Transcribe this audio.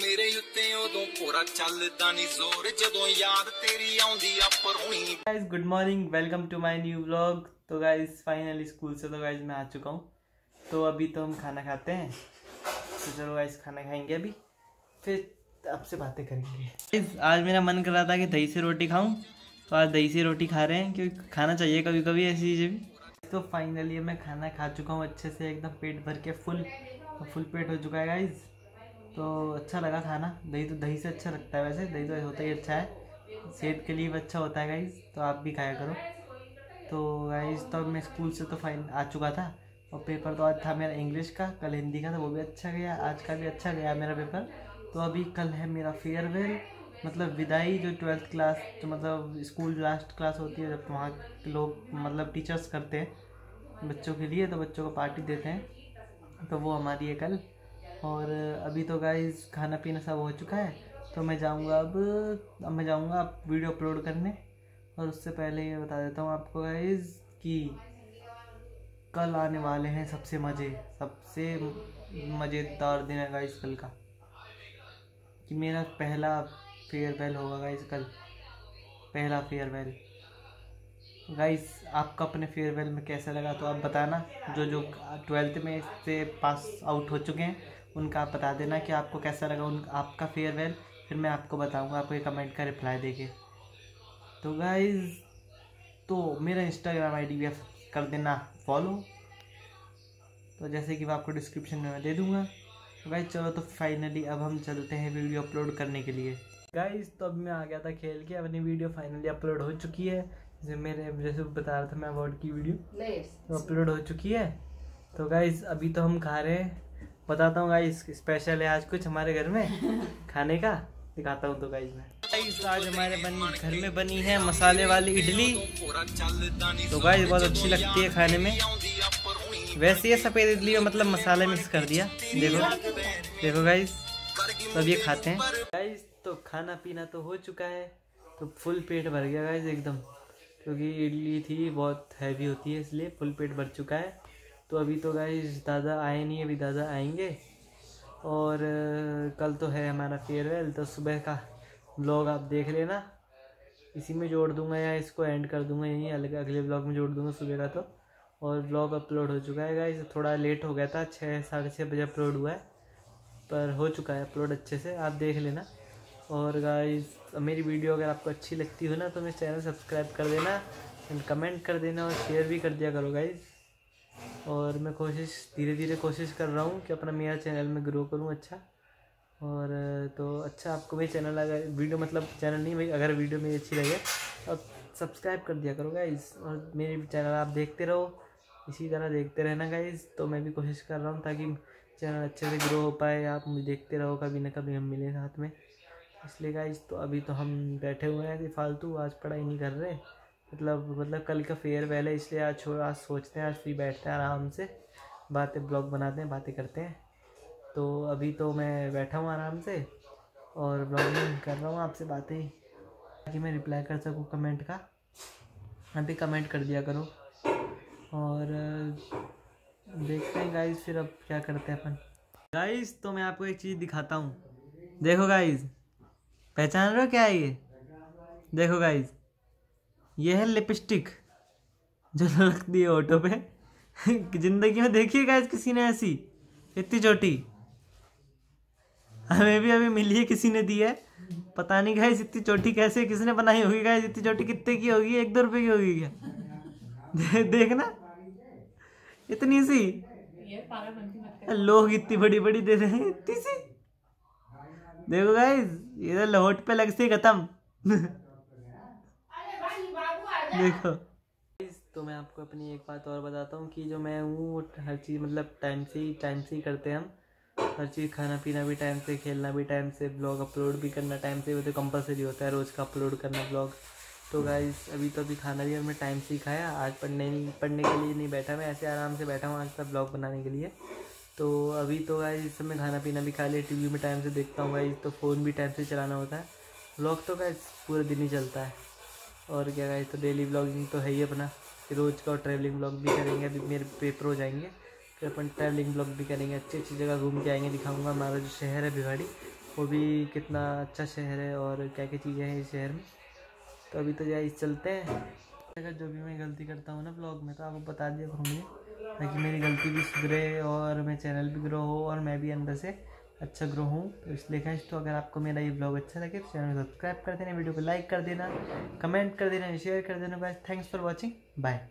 मेरे उत्ते उदों पूरा चलदा नहीं जोर जदों याद तेरी आउंदी आ परहुणी। Guys good morning, welcome to my new vlog. तो गाइस फाइनली स्कूल से तो गाइस मैं आ चुका हूँ। तो अभी तो हम खाना खाते हैं, तो चलो गाइस खाना खाएंगे अभी, फिर आपसे बातें करेंगे। आज मेरा मन कर रहा था कि दही से रोटी खाऊं, तो आज दही से रोटी खा रहे हैं क्योंकि खाना चाहिए कभी कभी ऐसी चीज़ें भी। तो फाइनली मैं खाना खा चुका हूँ अच्छे से, एकदम पेट भर के फुल पेट हो चुका है गाइस। तो अच्छा लगा खाना। दही से अच्छा लगता है, वैसे दही तो होता ही अच्छा है, सेहत के लिए भी अच्छा होता है गाइस, तो आप भी खाया करो। तो गाइस तो मैं स्कूल से तो फाइन आ चुका था, और पेपर तो आज था मेरा इंग्लिश का, कल हिंदी का था, वो भी अच्छा गया, आज का भी अच्छा गया मेरा पेपर। तो अभी कल है मेरा फेयरवेल, मतलब विदाई, जो 12th क्लास, तो मतलब स्कूल लास्ट क्लास होती है जब वहाँ के लोग मतलब टीचर्स करते हैं बच्चों के लिए, तो बच्चों को पार्टी देते हैं, तो वो हमारी है कल। और अभी तो गाइस खाना पीना सब हो चुका है, तो मैं जाऊँगा अब वीडियो अपलोड करने। और उससे पहले ये बता देता हूँ आपको गाइज़ कि कल आने वाले हैं सबसे मज़ेदार दिन है गाइज़ कल का, कि मेरा पहला फेयरवेल होगा गाइज़ कल, पहला फेयरवेल। गाइज़ आपका अपने फेयरवेल में कैसा लगा तो आप बताना, जो 12th में से पास आउट हो चुके हैं उनका आप बता देना कि आपको कैसा लगा आपका फेयरवेल, फिर मैं आपको बताऊँगा, आपके कमेंट का रिप्लाई देके। तो गाइज़ तो मेरा इंस्टाग्राम आईडी भी आप कर देना फॉलो, तो जैसे कि मैं आपको डिस्क्रिप्शन में दे दूंगा। तो गाइज़ चलो तो फाइनली अब हम चलते हैं वीडियो अपलोड करने के लिए। गाइज़ तो अब मैं आ गया था खेल के, अपनी वीडियो फाइनली अपलोड हो चुकी है, जैसे बता रहा था मैं अवार्ड की वीडियो, तो अपलोड हो चुकी है। तो गाइज़ अभी तो हम खा रहे हैं, बताता हूँ गाइज़ स्पेशल है आज कुछ हमारे घर में खाने का, दिखाता हूँ। तो गाइज़ मैं आज हमारे घर में बनी है मसाले वाली इडली, तो गाइस बहुत अच्छी लगती है खाने में। वैसे ये सफ़ेद इडली में मतलब मसाले मिक्स कर दिया, देखो गाइस। तो अब ये खाते हैं गाइस। तो खाना पीना तो हो चुका है, तो फुल पेट भर गया गाइस एकदम, क्योंकि इडली थी बहुत हैवी होती है, इसलिए फुल पेट भर चुका है। तो अभी तो गाइस दादा आए नहीं, अभी दादा आएंगे। और कल तो है हमारा फेयरवेल, तो सुबह का ब्लॉग आप देख लेना, इसी में जोड़ दूंगा या इसको एंड कर दूंगा यहीं, अगले ब्लॉग में जोड़ दूंगा सुबह का। तो और ब्लॉग अपलोड हो चुका है गाइस, थोड़ा लेट हो गया था, 6:30 बजे अपलोड हुआ है, पर हो चुका है अपलोड अच्छे से, आप देख लेना। और गाइस मेरी वीडियो अगर आपको अच्छी लगती हो ना, तो मेरे चैनल सब्सक्राइब कर देना, कमेंट कर देना, और शेयर भी कर दिया करो गाइस। और मैं धीरे धीरे कोशिश कर रहा हूँ कि अपना मेरा चैनल में ग्रो करूँ अच्छा। और तो अच्छा आपको मेरी चैनल अगर वीडियो मतलब चैनल नहीं भाई, अगर वीडियो मेरी अच्छी लगे तो सब्सक्राइब कर दिया करो गाइज़, और मेरी चैनल आप देखते रहो, इसी तरह देखते रहना गाइज़। तो मैं भी कोशिश कर रहा हूँ ताकि चैनल अच्छे से ग्रो हो पाए, आप मुझे देखते रहो, कभी ना कभी हम मिले साथ में, इसलिए गाइज़। तो अभी तो हम बैठे हुए हैं फालतू, आज पढ़ाई नहीं कर रहे, मतलब कल का फेयरवेल है इसलिए आज सोचते हैं आज फ्री बैठते हैं, आराम से बातें ब्लॉग बनाते हैं, बातें करते हैं। तो अभी तो मैं बैठा हूँ आराम से और ब्लॉगिंग कर रहा हूँ, आपसे बातें, ताकि मैं रिप्लाई कर सकूँ कमेंट का, आप भी कमेंट कर दिया करो। और देखते हैं गाइज़ फिर अब क्या करते हैं अपन गाइज़। तो मैं आपको एक चीज़ दिखाता हूँ, देखो गाइज़ पहचान रहे हो क्या है ये? देखो गाइज़ ये है लिपस्टिक, जो लगती है ऑटो पे ज़िंदगी में देखिए गाइज़ किसी ने ऐसी इतनी छोटी, हमें भी अभी मिली है, किसी ने दी है, पता नहीं गाइस इतनी छोटी कैसे किसने बनाई होगी गाइस, इतनी छोटी कितने की होगी, 1-2 रुपए की होगी क्या? देखना इतनी सी, लोग इतनी बड़ी बड़ी दे रहे हैं, इतनी सी। देखो गाइस ये लहोट पे लग सी खत्म देखो। तो मैं आपको अपनी एक बात और बताता हूँ कि जो मैं हूँ हर चीज़ मतलब टाइम से ही करते हैं हम हर चीज़, खाना पीना भी टाइम से, खेलना भी टाइम से, ब्लॉग अपलोड भी करना टाइम से, वो तो कंपलसरी होता है रोज़ का अपलोड करना ब्लॉग। तो गाइस अभी खाना भी हमने टाइम से ही खाया, आज पढ़ने के लिए नहीं बैठा, मैं ऐसे आराम से बैठा हूँ आज तक ब्लॉग बनाने के लिए। तो अभी तो गाइस मैं खाना पीना भी खा लिया, टीवी में टाइम से देखता हूँ गाइस, तो फ़ोन भी टाइम से चलाना होता है, ब्लॉग तो गाइस पूरे दिन ही चलता है। और क्या गाइस तो डेली ब्लॉगिंग तो है ही अपना रोज़ का, और ट्रैवलिंग ब्लॉग भी करेंगे, अभी मेरे पेपर हो जाएंगे फिर अपन ट्रैवलिंग ब्लॉग भी करेंगे, अच्छी अच्छी जगह घूम के आएंगे, दिखाऊंगा हमारा जो शहर है भिवाड़ी, वो भी कितना अच्छा शहर है और क्या क्या चीज़ें हैं इस शहर में। तो अभी तो गाइस चलते हैं। अगर जो भी मैं गलती करता हूँ ना ब्लॉग में तो आपको बता दिया करूँगी ताकि मेरी गलती भी सुधरे और मैं चैनल भी ग्रो हो और मैं भी अंदर से अच्छा ग्रो हूँ। तो इसलिए गाइस, तो अगर आपको मेरा ये ब्लॉग अच्छा लगे तो चैनल को सब्सक्राइब कर देना, वीडियो को लाइक कर देना, कमेंट कर देना, शेयर कर देना। Guys thanks for watching, bye.